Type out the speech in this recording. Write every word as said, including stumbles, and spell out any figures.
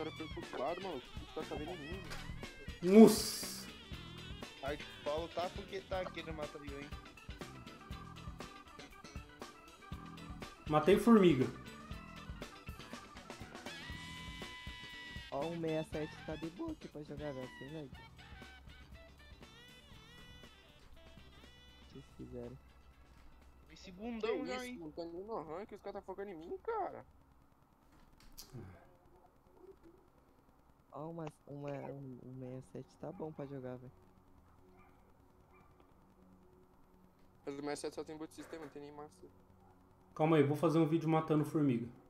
cara foi culpado, mano. Não tá sabendo nenhum. Nossa! Aí o Paulo tá porque tá aqui no Mata Rio, hein? Matei formiga. Ó, o sessenta e sete tá de boa aqui pra jogar, velho. Tem like. O que vocês fizeram? Tem segundão já, hein? Não tá nem no rank, os caras tá focando em mim, cara. Ó, uma, uma, um, um sessenta e sete tá bom pra jogar, velho. Mas o sessenta e sete só tem boot system, não tem nem massa. Calma aí, vou fazer um vídeo matando formiga.